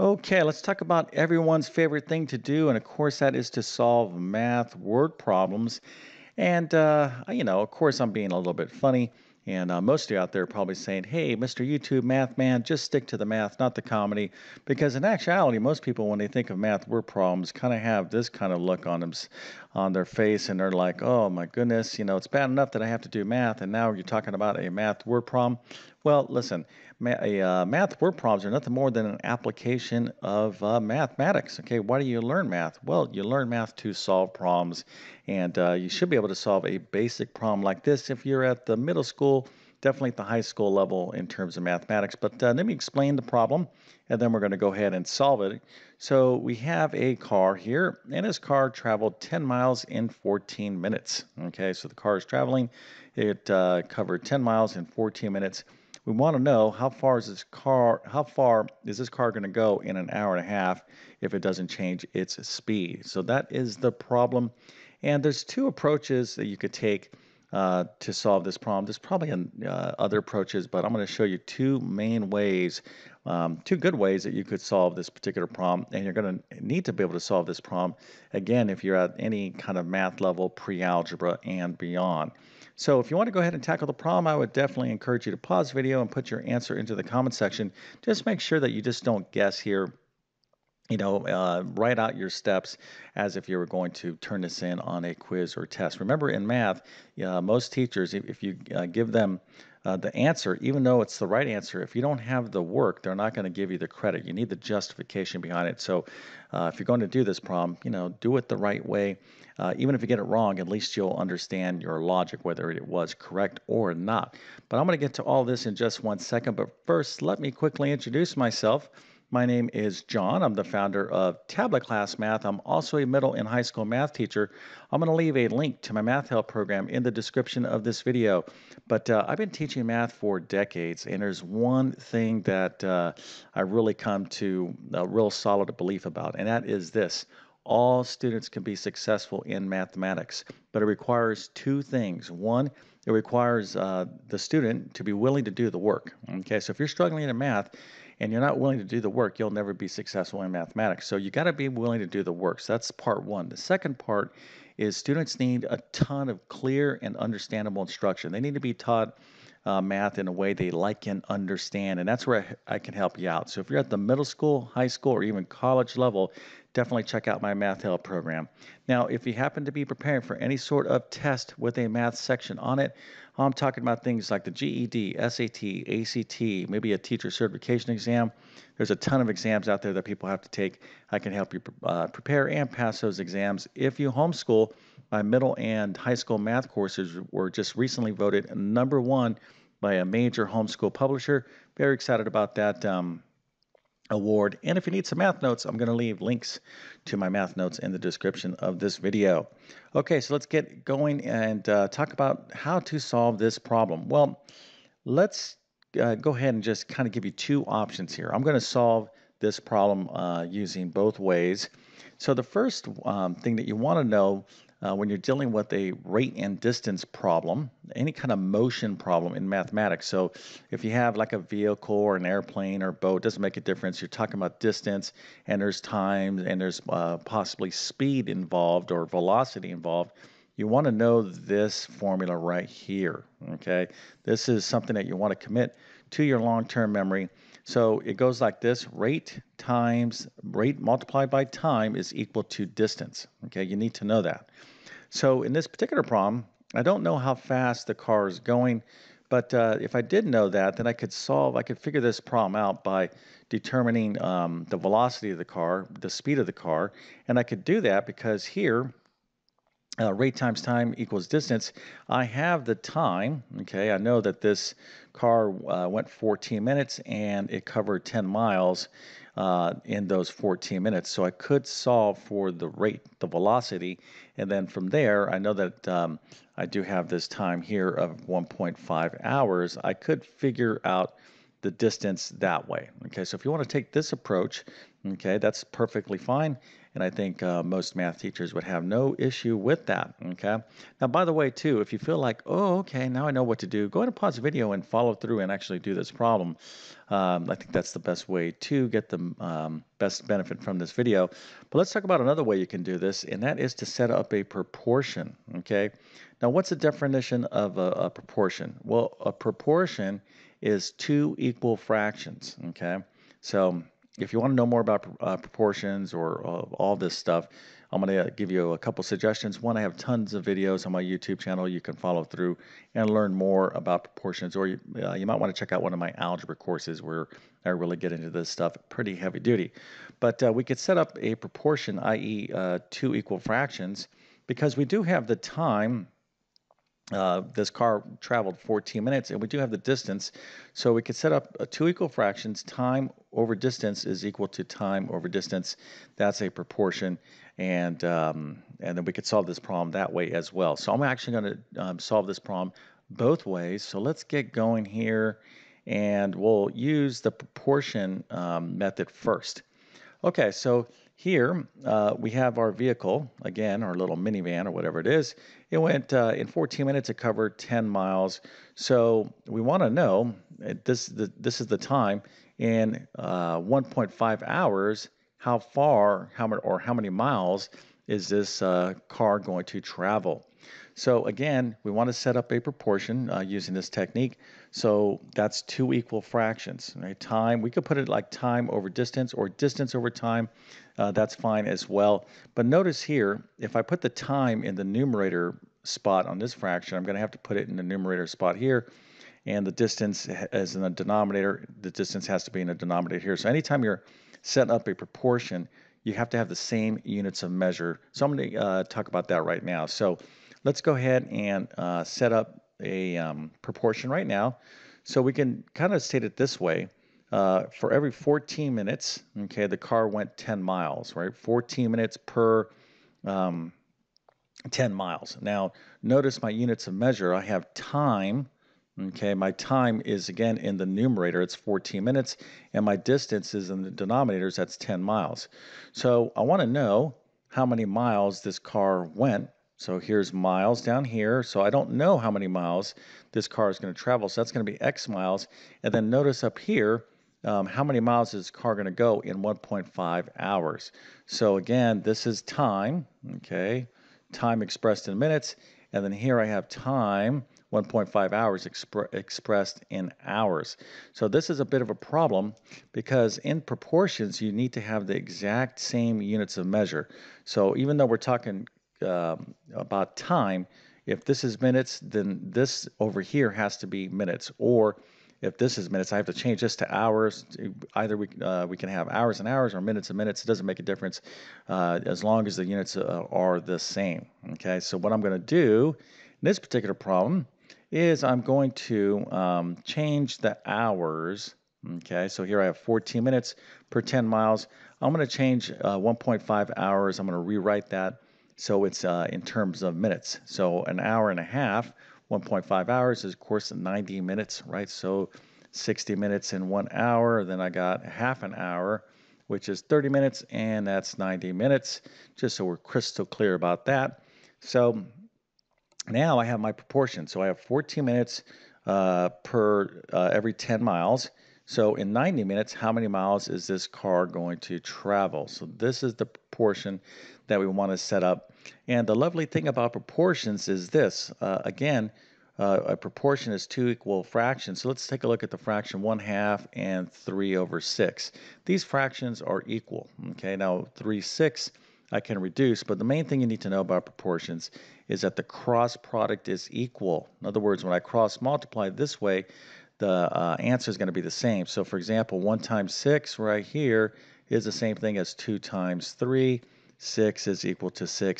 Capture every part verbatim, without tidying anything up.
Okay, let's talk about everyone's favorite thing to do, and of course that is to solve math word problems. And, uh, you know, of course I'm being a little bit funny, and uh, most of you out there are probably saying, hey, Mister YouTube Math Man, just stick to the math, not the comedy, because in actuality, most people, when they think of math word problems, kind of have this kind of look on them, on their face, and they're like, oh my goodness, you know, it's bad enough that I have to do math, and now you're talking about a math word problem. Well, listen, ma a, uh, math word problems are nothing more than an application of uh, mathematics. Okay, why do you learn math? Well, you learn math to solve problems, and uh, you should be able to solve a basic problem like this if you're at the middle school, definitely at the high school level in terms of mathematics. But uh, let me explain the problem, and then we're going to go ahead and solve it. So we have a car here, and this car traveled ten miles in fourteen minutes. Okay, so the car is traveling. It uh, covered ten miles in fourteen minutes. We want to know how far is this car, how far is this car going to go in an hour and a half if it doesn't change its speed. So that is the problem. And there's two approaches that you could take uh, to solve this problem. There's probably an, uh, other approaches, but I'm going to show you two main ways, um, two good ways that you could solve this particular problem. And you're going to need to be able to solve this problem, again, if you're at any kind of math level, pre-algebra and beyond. So if you want to go ahead and tackle the problem, I would definitely encourage you to pause the video and put your answer into the comment section. Just make sure that you just don't guess here. You know, uh, write out your steps as if you were going to turn this in on a quiz or test. Remember, in math, uh, most teachers, if, if you uh, give them uh, the answer, even though it's the right answer, if you don't have the work, they're not going to give you the credit. You need the justification behind it. So uh, if you're going to do this problem, you know, do it the right way. Uh, even if you get it wrong, at least you'll understand your logic, whether it was correct or not. But I'm going to get to all this in just one second. But first, let me quickly introduce myself. My name is John. I'm the founder of TabletClass Math. I'm also a middle and high school math teacher. I'm going to leave a link to my math help program in the description of this video. But uh, I've been teaching math for decades, and there's one thing that uh, I really come to a real solid belief about, and that is this. All students can be successful in mathematics, but it requires two things. One, it requires uh, the student to be willing to do the work. Okay, so if you're struggling in math, and you're not willing to do the work, you'll never be successful in mathematics. So you got to be willing to do the work. So that's part one. The second part is students need a ton of clear and understandable instruction. They need to be taught uh, math in a way they like and understand, and that's where I, I can help you out. So if you're at the middle school, high school, or even college level, definitely check out my math help program. Now, if you happen to be preparing for any sort of test with a math section on it, I'm talking about things like the G E D, S A T, A C T, maybe a teacher certification exam. There's a ton of exams out there that people have to take. I can help you uh, prepare and pass those exams. If you homeschool, my middle and high school math courses were just recently voted number one by a major homeschool publisher. Very excited about that um, award. And if you need some math notes, I'm going to leave links to my math notes in the description of this video. Okay, so let's get going and uh, talk about how to solve this problem. Well, let's uh, go ahead and just kind of give you two options here. I'm going to solve this problem uh, using both ways. So the first um, thing that you want to know uh, when you're dealing with a rate and distance problem, any kind of motion problem in mathematics. So if you have like a vehicle or an airplane or boat, it doesn't make a difference. You're talking about distance, and there's time, and there's uh, possibly speed involved or velocity involved. You want to know this formula right here, okay? This is something that you want to commit to your long-term memory. So it goes like this: rate times rate multiplied by time is equal to distance. Okay, you need to know that. So in this particular problem, I don't know how fast the car is going, but uh, if I did know that, then I could solve, I could figure this problem out by determining um, the velocity of the car, the speed of the car, and I could do that because here, Uh, rate times time equals distance. I have the time, okay? I know that this car uh, went fourteen minutes and it covered ten miles uh, in those fourteen minutes. So I could solve for the rate, the velocity, and then from there, I know that um, I do have this time here of one point five hours. I could figure out the distance that way. Okay, so if you want to take this approach, okay, that's perfectly fine. And I think uh, most math teachers would have no issue with that, okay? Now, by the way, too, if you feel like, oh, okay, now I know what to do, go ahead and pause the video and follow through and actually do this problem. Um, I think that's the best way to get the um, best benefit from this video. But let's talk about another way you can do this, and that is to set up a proportion, okay? Now, what's the definition of a, a proportion? Well, a proportion is two equal fractions, okay? So if you want to know more about uh, proportions or uh, all this stuff, I'm going to give you a couple suggestions. One, I have tons of videos on my YouTube channel. You can follow through and learn more about proportions, or you, uh, you might want to check out one of my algebra courses where I really get into this stuff pretty heavy duty. But uh, we could set up a proportion, that is uh, two equal fractions, because we do have the time. Uh, this car traveled fourteen minutes, and we do have the distance, so we could set up uh, two equal fractions. Time over distance is equal to time over distance. That's a proportion, and um, and then we could solve this problem that way as well. So I'm actually going to um, solve this problem both ways. So let's get going here, and we'll use the proportion um, method first. Okay, so here uh, we have our vehicle, again, our little minivan or whatever it is. It went uh, in fourteen minutes, it covered ten miles. So we want to know, this, this is the time, in uh, one point five hours, how far how many, or how many miles is this uh, car going to travel? So again, we want to set up a proportion uh, using this technique. So that's two equal fractions, right? Time, we could put it like time over distance or distance over time. Uh, that's fine as well. But notice here, if I put the time in the numerator spot on this fraction, I'm going to have to put it in the numerator spot here. And the distance is in the denominator. The distance has to be in the denominator here. So anytime you're setting up a proportion, you have to have the same units of measure. So I'm going to uh, talk about that right now. So let's go ahead and uh, set up a um, proportion right now. So we can kind of state it this way. Uh, for every fourteen minutes, okay, the car went ten miles, right? fourteen minutes per um, ten miles. Now, notice my units of measure. I have time, okay? My time is, again, in the numerator. It's fourteen minutes, and my distance is in the denominators. That's ten miles. So I want to know how many miles this car went. So here's miles down here. So I don't know how many miles this car is going to travel. So that's going to be X miles. And then notice up here, um, how many miles is this car going to go in one point five hours. So again, this is time, okay, time expressed in minutes. And then here I have time, one point five hours expre expressed in hours. So this is a bit of a problem because in proportions, you need to have the exact same units of measure. So even though we're talking Um, about time, if this is minutes, then this over here has to be minutes. Or if this is minutes, I have to change this to hours. Either we uh, we can have hours and hours or minutes and minutes. It doesn't make a difference uh, as long as the units uh, are the same. Okay, so what I'm going to do in this particular problem is I'm going to um, change the hours. Okay, so here I have fourteen minutes per ten miles. I'm going to change uh, one point five hours. I'm going to rewrite that. So it's uh, in terms of minutes. So an hour and a half, one point five hours is, of course, ninety minutes, right? So sixty minutes in one hour. Then I got half an hour, which is thirty minutes, and that's ninety minutes, just so we're crystal clear about that. So now I have my proportion. So I have fourteen minutes uh, per uh, every ten miles. So in ninety minutes, how many miles is this car going to travel? So this is the proportion that we want to set up. And the lovely thing about proportions is this. Uh, again, uh, a proportion is two equal fractions. So let's take a look at the fraction one half and three over six. These fractions are equal. Okay, now three sixths I can reduce, but the main thing you need to know about proportions is that the cross product is equal. In other words, when I cross multiply this way, the uh, answer is going to be the same. So for example, one times six right here is the same thing as two times three. six is equal to six.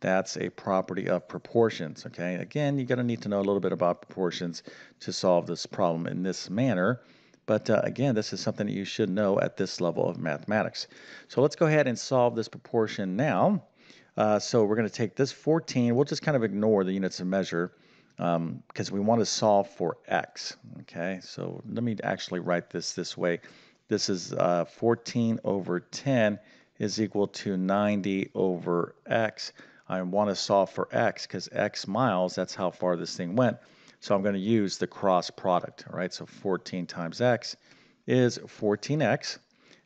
That's a property of proportions, okay? Again, you're going to need to know a little bit about proportions to solve this problem in this manner. But uh, again, this is something that you should know at this level of mathematics. So let's go ahead and solve this proportion now. Uh, so we're going to take this fourteen. We'll just kind of ignore the units of measure. because um, we want to solve for x. Okay, so let me actually write this this way. This is uh, fourteen over ten is equal to ninety over x. I want to solve for x because x miles, that's how far this thing went. So I'm going to use the cross product, all right? So fourteen times x is fourteen x,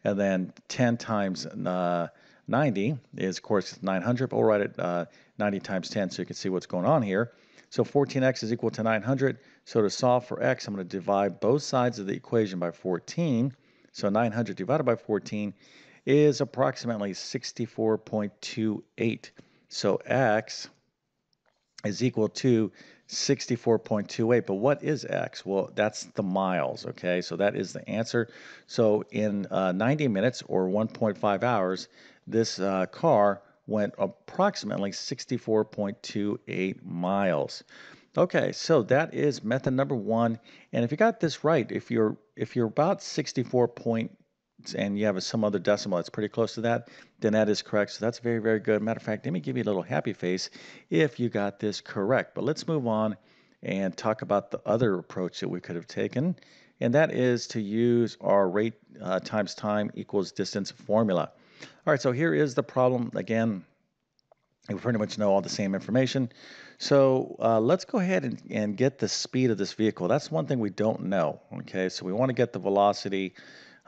and then ten times uh, ninety is, of course, nine hundred, but we'll write it uh, ninety times ten so you can see what's going on here. So fourteen x is equal to nine hundred. So to solve for x, I'm going to divide both sides of the equation by fourteen. So nine hundred divided by fourteen is approximately sixty-four point two eight. So x is equal to sixty-four point two eight. But what is x? Well, that's the miles, okay? So that is the answer. So in uh, ninety minutes or one point five hours, this uh, car went approximately sixty-four point two eight miles. Okay, so that is method number one. And if you got this right, if you're if you're about sixty-four point and you have some other decimal that's pretty close to that, then that is correct. So that's very, very good. Matter of fact, let me give you a little happy face if you got this correct. But let's move on and talk about the other approach that we could have taken, and that is to use our rate uh, times time equals distance formula. All right, so here is the problem. Again, we pretty much know all the same information. So uh, let's go ahead and, and get the speed of this vehicle. That's one thing we don't know, okay? So we want to get the velocity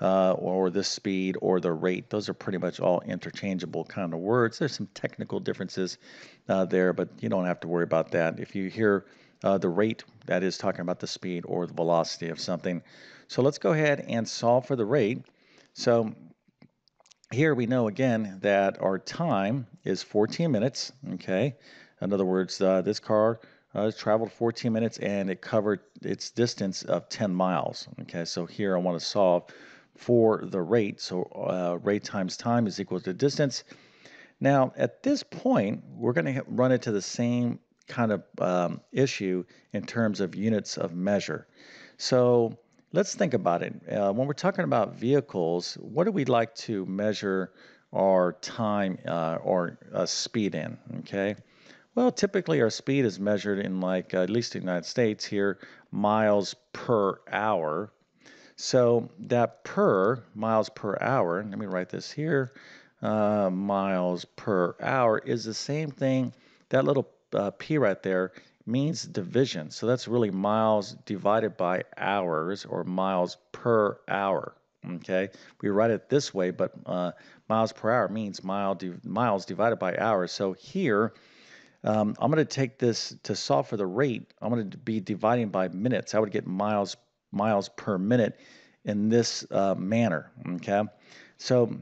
uh, or the speed or the rate. Those are pretty much all interchangeable kind of words. There's some technical differences uh, there, but you don't have to worry about that. If you hear uh, the rate, that is talking about the speed or the velocity of something. So let's go ahead and solve for the rate. So here we know again that our time is fourteen minutes, okay? In other words, uh, this car uh, traveled fourteen minutes and it covered its distance of ten miles, okay? So here I want to solve for the rate. So uh, rate times time is equal to distance. Now at this point, we're going to run into the same kind of um, issue in terms of units of measure. So let's think about it. Uh, when we're talking about vehicles, what do we like to measure our time uh, or uh, speed in, okay? Well, typically our speed is measured in, like, uh, at least in the United States here, miles per hour. So that per, miles per hour, let me write this here, uh, miles per hour is the same thing. That little uh, P right there means division. So that's really miles divided by hours, or miles per hour, okay? We write it this way, but uh, miles per hour means mile di miles divided by hours. So here, um, I'm gonna take this to solve for the rate. I'm gonna be dividing by minutes. I would get miles, miles per minute in this uh, manner, okay? So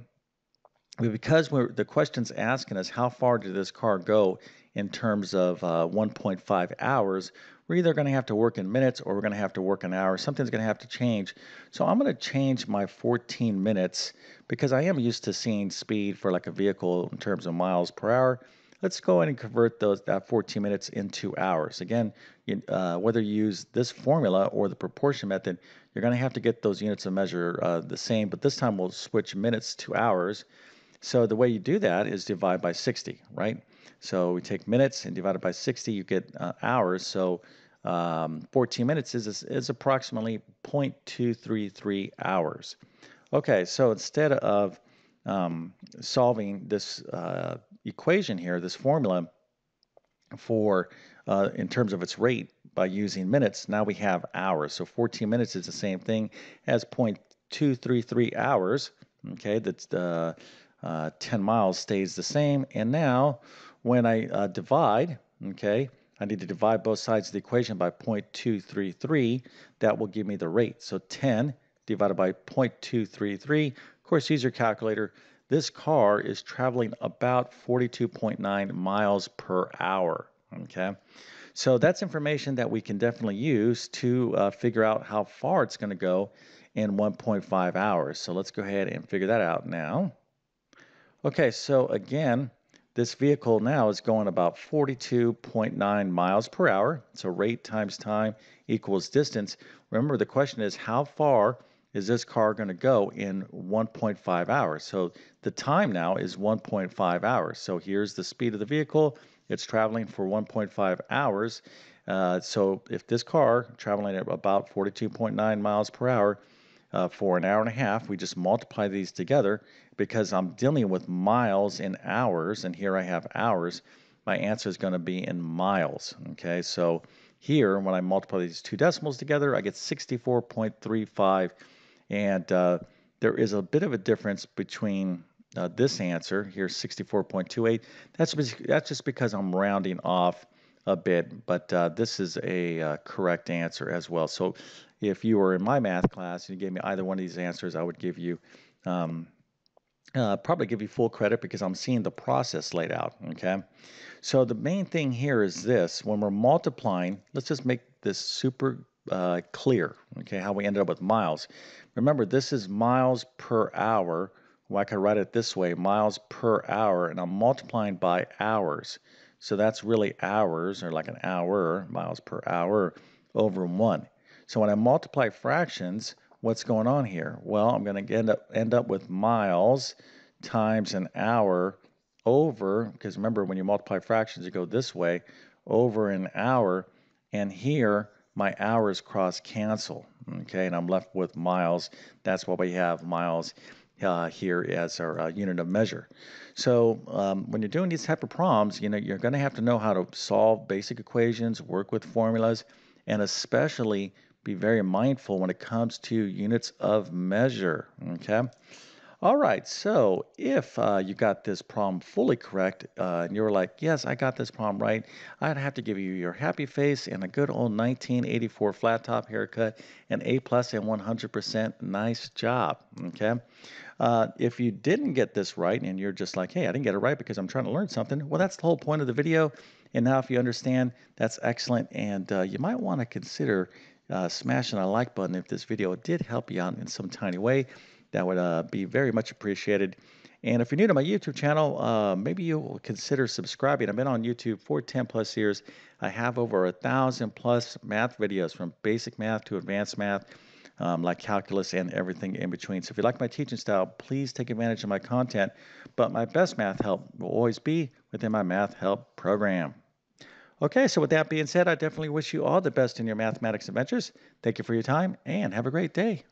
because we're, the question's asking us how far did this car go in terms of uh, one point five hours, we're either going to have to work in minutes or we're going to have to work in hours. Something's going to have to change. So I'm going to change my fourteen minutes because I am used to seeing speed for, like, a vehicle in terms of miles per hour. Let's go ahead and convert those that fourteen minutes into hours. Again, you, uh, whether you use this formula or the proportion method, you're going to have to get those units of measure uh, the same, but this time we'll switch minutes to hours. So the way you do that is divide by sixty, right? So we take minutes and divide it by sixty, you get uh, hours. So um, fourteen minutes is, is approximately zero point two three three hours. Okay, so instead of um, solving this uh, equation here, this formula for uh, in terms of its rate by using minutes, now we have hours. So fourteen minutes is the same thing as zero point two three three hours. Okay, that's the uh, ten miles stays the same. And now when I uh, divide, okay, I need to divide both sides of the equation by zero point two three three. That will give me the rate. So ten divided by zero point two three three. Of course, use your calculator. This car is traveling about forty-two point nine miles per hour, okay? So that's information that we can definitely use to uh, figure out how far it's going to go in one point five hours. So let's go ahead and figure that out now. Okay, so again, this vehicle now is going about forty-two point nine miles per hour. So rate times time equals distance. Remember, the question is how far is this car going to go in one point five hours? So the time now is one point five hours. So here's the speed of the vehicle. It's traveling for one point five hours. Uh, so if this car traveling at about forty-two point nine miles per hour uh, for an hour and a half, we just multiply these together because I'm dealing with miles in hours, and here I have hours, my answer is going to be in miles. Okay, so here when I multiply these two decimals together, I get sixty-four point three five, and uh, there is a bit of a difference between uh, this answer here, sixty-four point two eight. That's, that's just because I'm rounding off a bit, but uh, this is a uh, correct answer as well. So if you were in my math class and you gave me either one of these answers, I would give you um, uh, probably give you full credit because I'm seeing the process laid out. Okay, so the main thing here is this: when we're multiplying, let's just make this super uh, clear, okay, how we ended up with miles. Remember, this is miles per hour. Well, I could write it this way: miles per hour, and I'm multiplying by hours. So that's really hours, or like an hour, miles per hour, over one. So when I multiply fractions, what's going on here? Well, I'm going to end up, end up with miles times an hour over, because remember, when you multiply fractions, you go this way, over an hour, and here, my hours cross cancel, okay, and I'm left with miles. That's why we have miles Uh, here as our uh, unit of measure. So um, when you're doing these type of problems, you know, you're going to have to know how to solve basic equations, work with formulas, and especially be very mindful when it comes to units of measure. Okay. All right. So if uh, you got this problem fully correct uh, and you were like, yes, I got this problem right, I'd have to give you your happy face and a good old nineteen eighty-four flat top haircut, an A plus and one hundred percent. Nice job. Okay. Uh, if you didn't get this right and you're just like, hey, I didn't get it right because I'm trying to learn something. Well, that's the whole point of the video. And now if you understand, that's excellent. And uh, you might want to consider uh, smashing a like button if this video did help you out in some tiny way. That would uh, be very much appreciated. And if you're new to my YouTube channel, uh, maybe you will consider subscribing. I've been on YouTube for ten plus years. I have over a thousand plus math videos, from basic math to advanced math, um, like calculus and everything in between. So if you like my teaching style, please take advantage of my content. But my best math help will always be within my math help program. Okay, so with that being said, I definitely wish you all the best in your mathematics adventures. Thank you for your time and have a great day.